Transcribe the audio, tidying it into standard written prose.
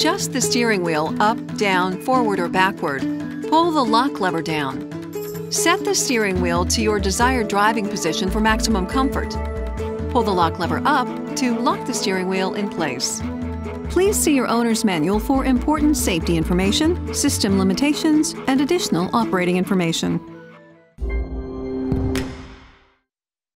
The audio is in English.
adjust the steering wheel up, down, forward, or backward. Pull the lock lever down. Set the steering wheel to your desired driving position for maximum comfort. Pull the lock lever up to lock the steering wheel in place. Please see your owner's manual for important safety information, system limitations, and additional operating information.